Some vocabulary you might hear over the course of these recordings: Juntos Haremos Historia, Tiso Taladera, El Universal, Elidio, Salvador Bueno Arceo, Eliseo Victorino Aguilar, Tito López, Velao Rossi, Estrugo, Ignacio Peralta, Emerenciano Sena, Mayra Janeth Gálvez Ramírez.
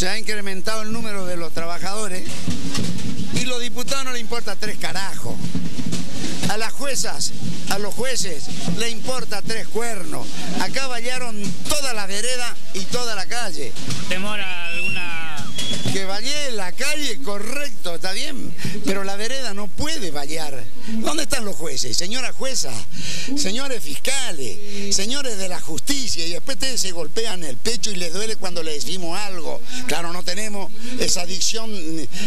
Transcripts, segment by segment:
Se ha incrementado el número de los trabajadores y los diputados no les importa tres carajos. A las juezas, a los jueces, les importa tres cuernos. Acá vallaron toda la vereda y toda la calle. ¿Temor a alguna...? Que valle la calle, correcto, está bien, pero la vereda no puede vallar. ¿Dónde están los jueces? Señora jueza, señores fiscales, señores de la justicia, y después ustedes se golpean el pecho y les duele cuando les decimos algo. Claro, no tenemos esa dicción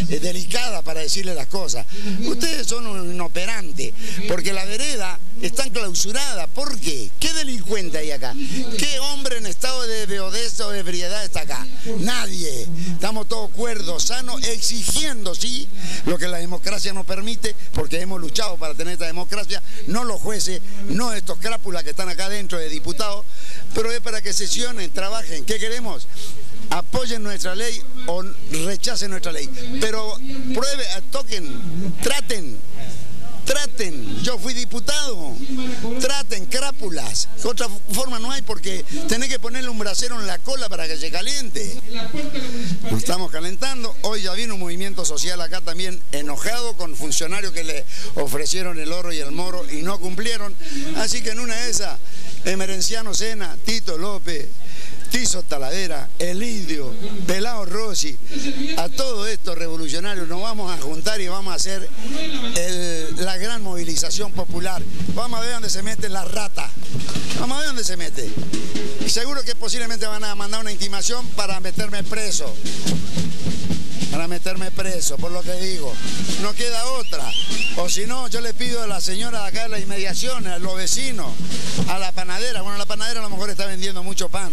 delicada para decirle las cosas. Ustedes son un inoperante, porque la vereda está clausurada. ¿Por qué? ¿Qué delincuente hay acá? ¿Qué hombre en estado de beodez o de ebriedad está acá? Nadie. Estamos todos cuerdos, sanos, exigiendo, sí, lo que la democracia nos permite, porque hemos luchado para tener esta democracia, no los jueces, no estos crápulas que están acá dentro de diputados, pero es para que sesionen, trabajen. ¿Qué queremos? Apoyen nuestra ley o rechacen nuestra ley, pero prueben, toquen, traten, yo fui diputado, traten, crápulas, de otra forma no hay, porque tenés que ponerle un brasero en la cola para que se caliente. Nos estamos calentando, hoy ya vino un movimiento social acá también enojado con funcionarios que le ofrecieron el oro y el moro y no cumplieron, así que en una de esas, Emerenciano Sena, Tito López, Tiso Taladera, Elidio, Velao Rossi, a todos estos revolucionarios nos vamos a juntar y vamos a hacer la gran movilización popular. Vamos a ver dónde se meten las ratas, vamos a ver dónde se mete. Seguro que posiblemente van a mandar una intimación para meterme preso, por lo que digo, no queda otra. O si no, yo le pido a la señora de acá de las inmediaciones, a los vecinos, a la panadera. Bueno, la panadera a lo mejor está vendiendo mucho pan,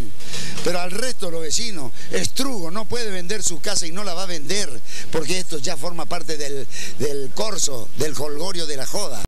pero al resto de los vecinos, Estrugo no puede vender su casa y no la va a vender, porque esto ya forma parte del corso, del jolgorio de la joda.